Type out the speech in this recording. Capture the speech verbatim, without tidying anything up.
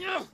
No!